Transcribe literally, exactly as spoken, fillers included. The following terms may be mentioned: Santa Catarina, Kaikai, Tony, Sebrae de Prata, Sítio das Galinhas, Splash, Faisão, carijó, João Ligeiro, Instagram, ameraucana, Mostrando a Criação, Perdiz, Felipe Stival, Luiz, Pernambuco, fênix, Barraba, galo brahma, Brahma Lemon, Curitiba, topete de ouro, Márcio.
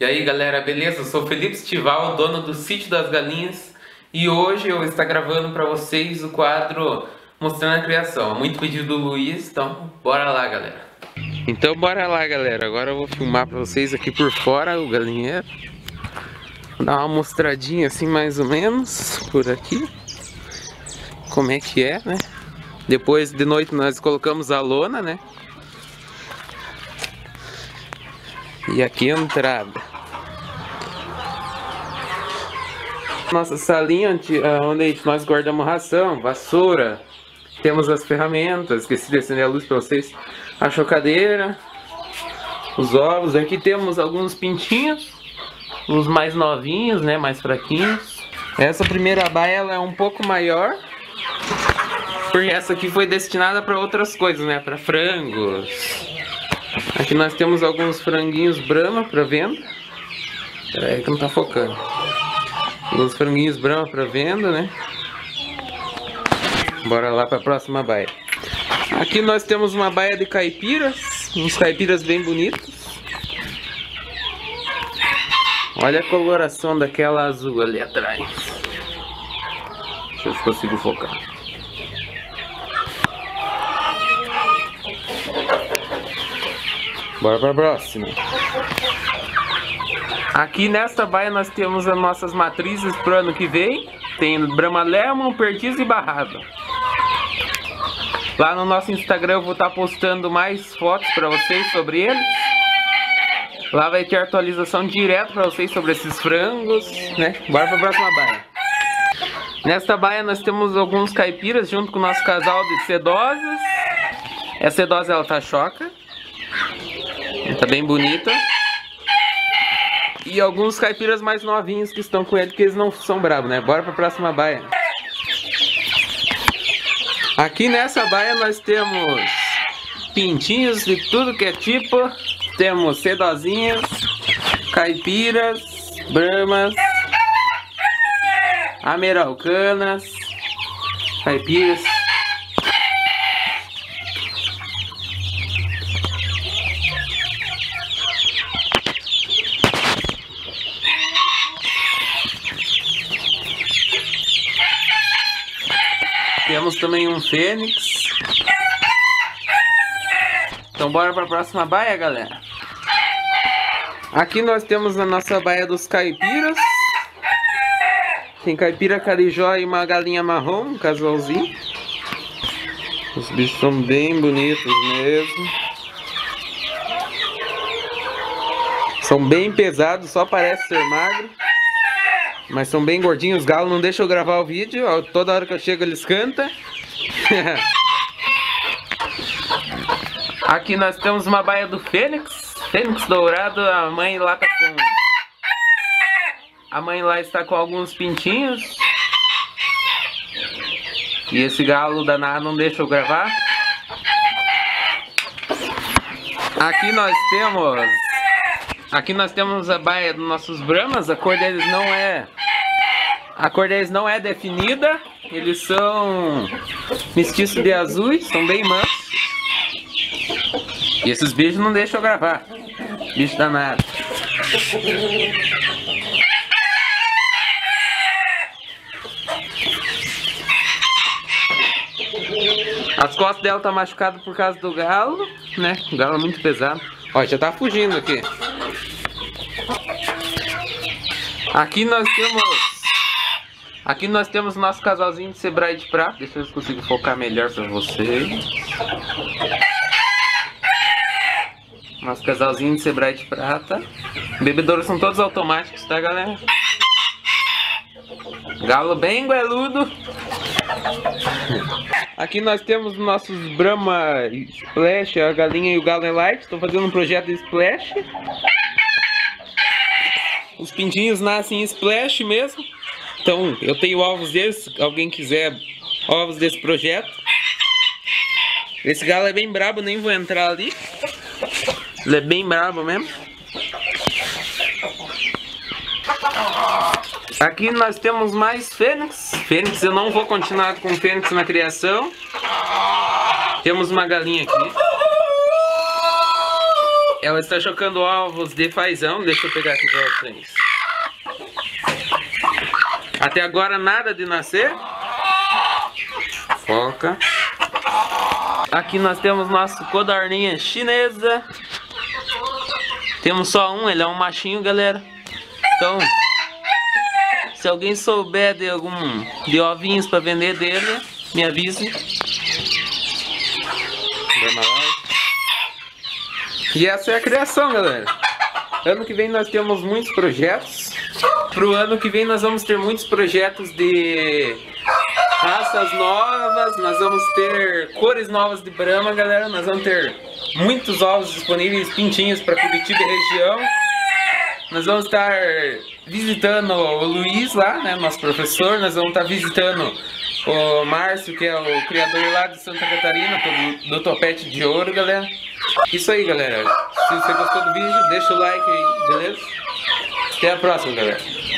E aí galera, beleza? Eu sou o Felipe Stival, dono do Sítio das Galinhas, e hoje eu estou gravando para vocês o quadro Mostrando a Criação. Muito pedido do Luiz, então bora lá galera. Então bora lá galera, agora eu vou filmar para vocês aqui por fora o galinheiro. Vou dar uma mostradinha assim mais ou menos por aqui, como é que é, né? Depois de noite nós colocamos a lona, né? E aqui a entrada. Nossa salinha onde, onde nós guardamos ração, vassoura. Temos as ferramentas, esqueci de acender a luz para vocês. A chocadeira, os ovos. Aqui temos alguns pintinhos, os mais novinhos, né, mais fraquinhos. Essa primeira baia ela é um pouco maior, porque essa aqui foi destinada para outras coisas, né, para frangos. Aqui nós temos alguns franguinhos Brahma para venda. Pera aí que não tá focando. Alguns franguinhos Brahma para venda, né? Bora lá para a próxima baia. Aqui nós temos uma baia de caipiras, uns caipiras bem bonitos. Olha a coloração daquela azul ali atrás. Deixa eu ver se consigo focar. Bora para a próxima. Aqui nesta baia nós temos as nossas matrizes para o ano que vem. Tem Brahma Lemon, Perdiz e Barraba. Lá no nosso Instagram eu vou estar postando mais fotos para vocês sobre eles. Lá vai ter atualização direto para vocês sobre esses frangos, né? Bora para a próxima baia. Nesta baia nós temos alguns caipiras junto com o nosso casal de sedosas. Essa sedosa ela tá choca. Tá bem bonita. E alguns caipiras mais novinhos que estão com ele, que eles não são bravos, né? Bora pra próxima baia. Aqui nessa baia nós temos pintinhos de tudo que é tipo. Temos sedosinhas, caipiras, bramas, ameraucanas, caipiras. Temos também um fênix. Então bora para a próxima baia, galera. Aqui nós temos a nossa baia dos caipiras. Tem caipira, carijó e uma galinha marrom, um casalzinho. Os bichos são bem bonitos mesmo. São bem pesados, só parece ser magro. Mas são bem gordinhos, os galos não deixam eu gravar o vídeo. Toda hora que eu chego eles cantam. Aqui nós temos uma baia do fênix. Fênix dourado, a mãe lá tá com... A mãe lá está com alguns pintinhos. E esse galo danado não deixa eu gravar. Aqui nós temos... Aqui nós temos a baia dos nossos bramas. A cor deles não é... A cor deles não é definida. Eles são mestiços de azuis, são bem mansos. E esses bichos não deixam eu gravar. Bicho danado. As costas dela tá machucada por causa do galo, né? O galo é muito pesado. Ó, já tá fugindo aqui. Aqui nós temos... Aqui nós temos nosso casalzinho de Sebrae de Prata. Deixa eu ver se consigo focar melhor pra vocês. Nosso casalzinho de Sebrae de Prata. Bebedouros são todos automáticos, tá galera? Galo bem gueludo. Aqui nós temos nossos Brahma Splash, a galinha e o galo é light. Estou fazendo um projeto de Splash. Os pintinhos nascem em Splash mesmo. Então eu tenho ovos deles, alguém quiser ovos desse projeto. Esse galo é bem brabo, nem vou entrar ali. Ele é bem brabo mesmo. Aqui nós temos mais fênix. Fênix, eu não vou continuar com fênix na criação. Temos uma galinha aqui. Ela está chocando ovos de Faisão. Deixa eu pegar aqui para vocês. Até agora nada de nascer. Foca. Aqui nós temos nossa codorninha chinesa. Temos só um, ele é um machinho, galera. Então, se alguém souber de algum de ovinhos para vender dele, me avise. E essa é a criação, galera. Ano que vem nós temos muitos projetos. Pro ano que vem nós vamos ter muitos projetos de raças novas. Nós vamos ter cores novas de Brahma, galera. Nós vamos ter muitos ovos disponíveis, pintinhos para Curitiba e região. Nós vamos estar visitando o Luiz lá, né, nosso professor. Nós vamos estar visitando o Márcio, que é o criador lá de Santa Catarina, do topete de ouro, galera. Isso aí, galera. Se você gostou do vídeo, deixa o like aí, beleza? Até a próxima, galera.